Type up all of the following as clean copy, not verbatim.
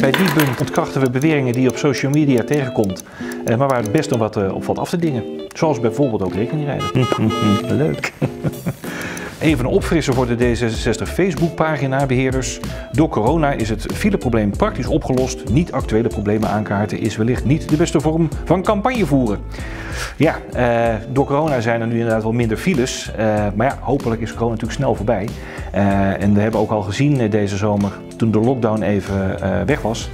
Bij die bunk ontkrachten we beweringen die je op social media tegenkomt, maar waar het best nog wat op valt af te dingen. Zoals bijvoorbeeld ook rekeningrijden. Leuk! Even een opfrisser voor de D66 Facebookpagina-beheerders. Door corona is het fileprobleem praktisch opgelost. Niet actuele problemen aankaarten is wellicht niet de beste vorm van campagne voeren. Ja, door corona zijn er nu inderdaad wel minder files. Maar ja, hopelijk is corona natuurlijk snel voorbij. En we hebben ook al gezien deze zomer, toen de lockdown even weg was,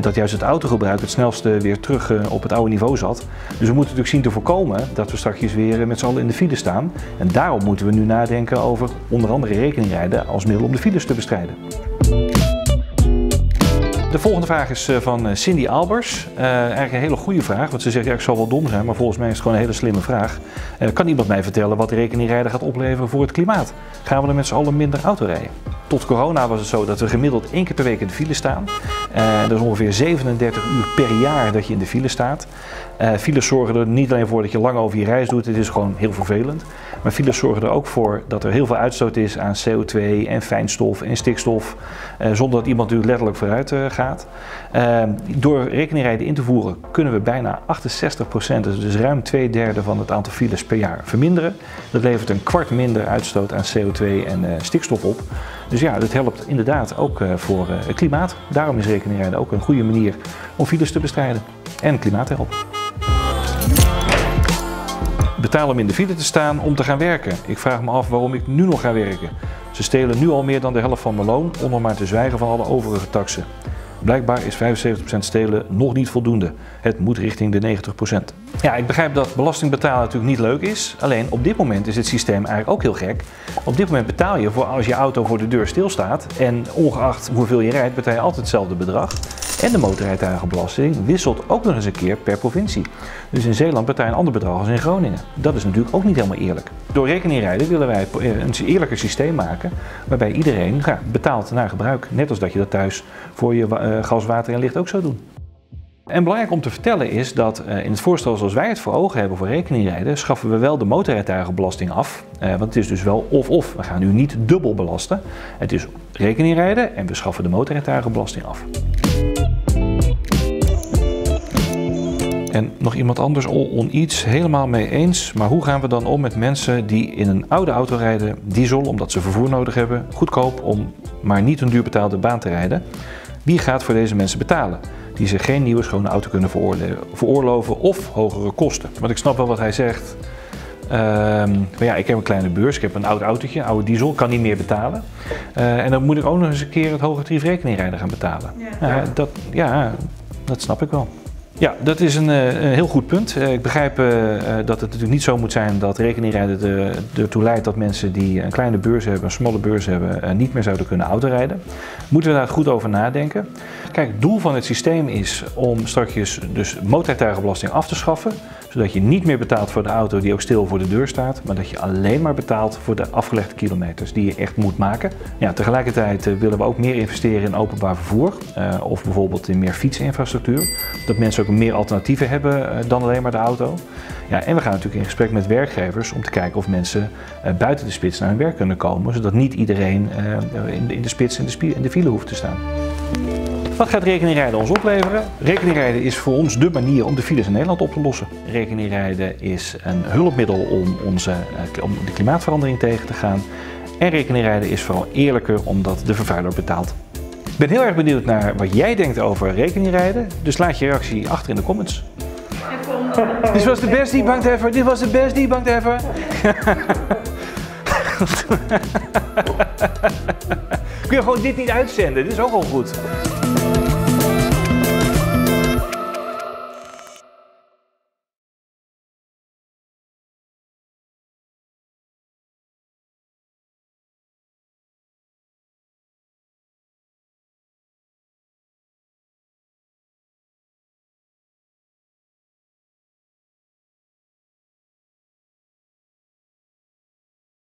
dat juist het autogebruik het snelste weer terug op het oude niveau zat. Dus we moeten natuurlijk zien te voorkomen dat we straks weer met z'n allen in de file staan. En daarom moeten we nu nadenken over onder andere rekeningrijden als middel om de files te bestrijden. De volgende vraag is van Cindy Albers. Eigenlijk een hele goede vraag, want ze zegt ja, ik zal wel dom zijn, maar volgens mij is het gewoon een hele slimme vraag. Kan iemand mij vertellen wat rekeningrijden gaat opleveren voor het klimaat? Gaan we er met z'n allen minder auto rijden? Tot corona was het zo dat we gemiddeld 1 keer per week in de file staan. Dat is ongeveer 37 uur per jaar dat je in de file staat. Files zorgen er niet alleen voor dat je lang over je reis doet, het is gewoon heel vervelend. Maar files zorgen er ook voor dat er heel veel uitstoot is aan CO2 en fijnstof en stikstof, zonder dat iemand natuurlijk letterlijk vooruit gaat. Door rekeningrijden in te voeren kunnen we bijna 68%, dus ruim 2/3 van het aantal files per jaar verminderen. Dat levert een kwart minder uitstoot aan CO2 en stikstof op. Dus ja, dat helpt inderdaad ook voor het klimaat. Daarom is rekeningrijden ook een goede manier om files te bestrijden en klimaat te helpen. Betaal om in de file te staan om te gaan werken. Ik vraag me af waarom ik nu nog ga werken. Ze stelen nu al meer dan de helft van mijn loon, om maar te zwijgen van alle overige taksen. Blijkbaar is 75% stelen nog niet voldoende. Het moet richting de 90%. Ja, ik begrijp dat belasting betalen natuurlijk niet leuk is. Alleen op dit moment is het systeem eigenlijk ook heel gek. Op dit moment betaal je voor als je auto voor de deur stilstaat. En ongeacht hoeveel je rijdt, betaal je altijd hetzelfde bedrag. En de motorrijtuigenbelasting wisselt ook nog eens een keer per provincie. Dus in Zeeland betaal je een ander bedrag als in Groningen. Dat is natuurlijk ook niet helemaal eerlijk. Door rekeningrijden willen wij een eerlijker systeem maken waarbij iedereen betaalt naar gebruik. Net als dat je dat thuis voor je gas, water en licht ook zou doen. En belangrijk om te vertellen is dat in het voorstel zoals wij het voor ogen hebben voor rekeningrijden, schaffen we wel de motorrijtuigenbelasting af. Want het is dus wel of-of. We gaan nu niet dubbel belasten. Het is rekeningrijden en we schaffen de motorrijtuigenbelasting af. En nog iemand anders all on iets, helemaal mee eens. Maar hoe gaan we dan om met mensen die in een oude auto rijden, diesel omdat ze vervoer nodig hebben, goedkoop om maar niet een duur betaalde baan te rijden? Wie gaat voor deze mensen betalen die zich geen nieuwe schone auto kunnen veroorloven of hogere kosten? Want ik snap wel wat hij zegt. Maar ja, ik heb een kleine beurs, ik heb een oud autootje, oude diesel, kan niet meer betalen. En dan moet ik ook nog eens een keer het hoge tarief rekeningrijden gaan betalen. Ja. Dat snap ik wel. Ja, dat is een heel goed punt. Ik begrijp dat het natuurlijk niet zo moet zijn dat rekeningrijden ertoe leidt dat mensen die een kleine beurs hebben, een smalle beurs hebben, niet meer zouden kunnen autorijden. Moeten we daar goed over nadenken. Kijk, het doel van het systeem is om straks dus motorrijtuigenbelasting af te schaffen, zodat je niet meer betaalt voor de auto die ook stil voor de deur staat, maar dat je alleen maar betaalt voor de afgelegde kilometers die je echt moet maken. Ja, tegelijkertijd willen we ook meer investeren in openbaar vervoer of bijvoorbeeld in meer fietsinfrastructuur, dat mensen ook meer alternatieven hebben dan alleen maar de auto. Ja, en we gaan natuurlijk in gesprek met werkgevers om te kijken of mensen buiten de spits naar hun werk kunnen komen, zodat niet iedereen in de spits en de file hoeft te staan. Wat gaat rekeningrijden ons opleveren? Rekeningrijden is voor ons dé manier om de files in Nederland op te lossen. Rekeningrijden is een hulpmiddel om de klimaatverandering tegen te gaan. En rekeningrijden is vooral eerlijker omdat de vervuiler betaalt. Ik ben heel erg benieuwd naar wat jij denkt over rekeningrijden, dus laat je reactie achter in de comments. Dit was de best debunked ever, dit was de best debunked ever. Kun je gewoon dit niet uitzenden, dit is ook al goed.